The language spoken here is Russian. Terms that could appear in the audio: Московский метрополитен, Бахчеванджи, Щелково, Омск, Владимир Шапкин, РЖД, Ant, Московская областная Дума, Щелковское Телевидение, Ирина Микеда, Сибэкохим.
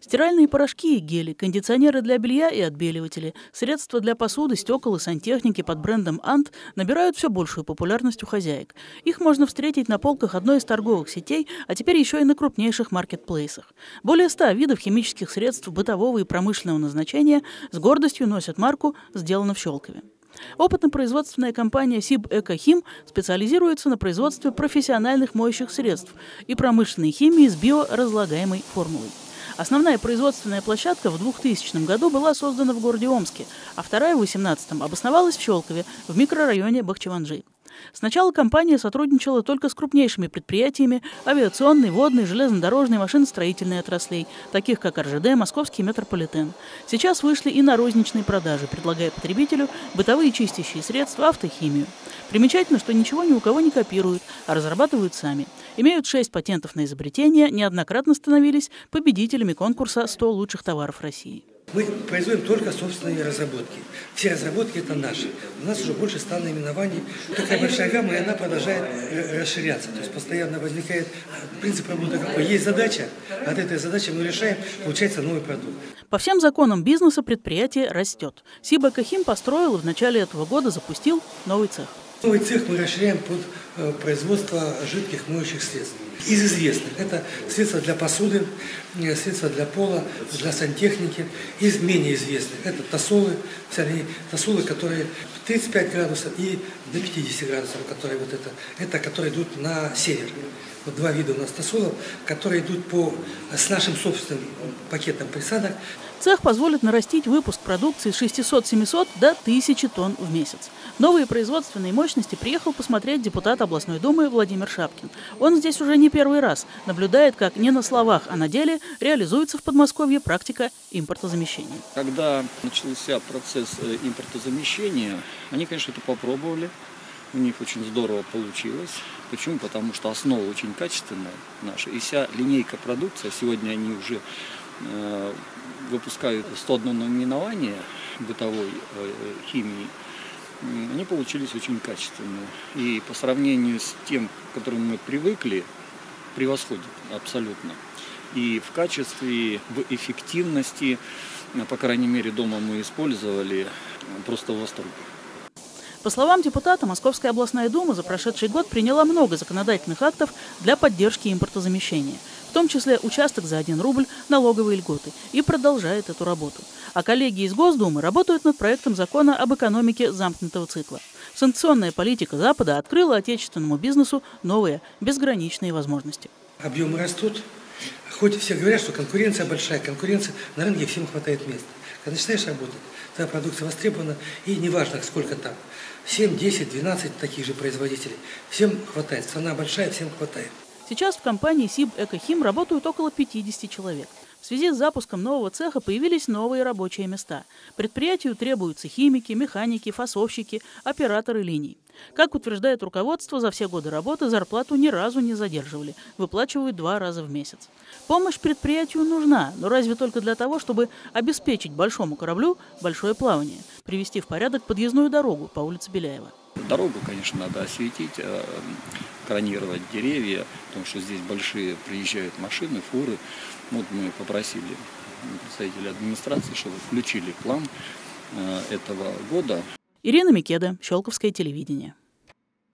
Стиральные порошки и гели, кондиционеры для белья и отбеливатели, средства для посуды, стекол и сантехники под брендом Ant набирают все большую популярность у хозяек. Их можно встретить на полках одной из торговых сетей, а теперь еще и на крупнейших маркетплейсах. Более 100 видов химических средств бытового и промышленного назначения с гордостью носят марку «Сделано в Щелкове». Опытно-производственная компания «Сибэкохим» специализируется на производстве профессиональных моющих средств и промышленной химии с биоразлагаемой формулой. Основная производственная площадка в 2000 году была создана в городе Омске, а вторая в 2018 обосновалась в Щелкове, в микрорайоне Бахчеванджи. Сначала компания сотрудничала только с крупнейшими предприятиями авиационной, водной, железнодорожной, машиностроительной отраслей, таких как РЖД, Московский метрополитен. Сейчас вышли и на розничные продажи, предлагая потребителю бытовые чистящие средства, автохимию. Примечательно, что ничего ни у кого не копируют, а разрабатывают сами. Имеют 6 патентов на изобретение, неоднократно становились победителями конкурса «100 лучших товаров России». Мы производим только собственные разработки. Все разработки это наши. У нас уже больше 100 наименований. Такая большая гамма, и она продолжает расширяться. То есть постоянно возникает принцип работы группы. Есть задача, от этой задачи мы решаем, получается новый продукт. По всем законам бизнеса предприятие растет. Сибэкохим построил в начале этого года, запустил новый цех. Новый цех мы расширяем под производство жидких моющих средств. Из известных. Это средства для посуды, средства для пола, для сантехники. Из менее известных. Это тосолы, которые 35 градусов и до 50 градусов, которые вот это которые идут на север. Вот два вида у нас тосолов, которые идут с нашим собственным пакетом присадок. Цех позволит нарастить выпуск продукции с 600-700 до 1000 тонн в месяц. Новые производственные мощности приехал посмотреть депутат областной думы Владимир Шапкин. Он здесь уже не первый раз наблюдает, как не на словах, а на деле реализуется в Подмосковье практика импортозамещения. Когда начался процесс импортозамещения, они, конечно, это попробовали. У них очень здорово получилось. Почему? Потому что основа очень качественная наша. И вся линейка продукции, сегодня они уже выпускают 101 наименование бытовой химии, они получились очень качественные. И по сравнению с тем, к которому мы привыкли, превосходит абсолютно. И в качестве, в эффективности, по крайней мере, дома мы использовали просто в восторге. По словам депутата, Московская областная дума за прошедший год приняла много законодательных актов для поддержки импортозамещения, в том числе участок за 1 рубль, налоговые льготы, и продолжает эту работу. А коллеги из Госдумы работают над проектом закона об экономике замкнутого цикла. Санкционная политика Запада открыла отечественному бизнесу новые безграничные возможности. Объемы растут. Хоть все говорят, что конкуренция большая, конкуренция, на рынке всем хватает места. Когда начинаешь работать, твоя продукция востребована, и неважно, сколько там, 7, 10, 12 таких же производителей, всем хватает, страна большая, всем хватает. Сейчас в компании «Сибэкохим» работают около 50 человек. В связи с запуском нового цеха появились новые рабочие места. Предприятию требуются химики, механики, фасовщики, операторы линий. Как утверждает руководство, за все годы работы зарплату ни разу не задерживали. Выплачивают 2 раза в месяц. Помощь предприятию нужна, но разве только для того, чтобы обеспечить большому кораблю большое плавание, привести в порядок подъездную дорогу по улице Беляева. Дорогу, конечно, надо осветить, кронировать деревья, потому что здесь большие приезжают машины, фуры. Вот мы попросили представителей администрации, чтобы включили план этого года. Ирина Микеда, Щелковское телевидение.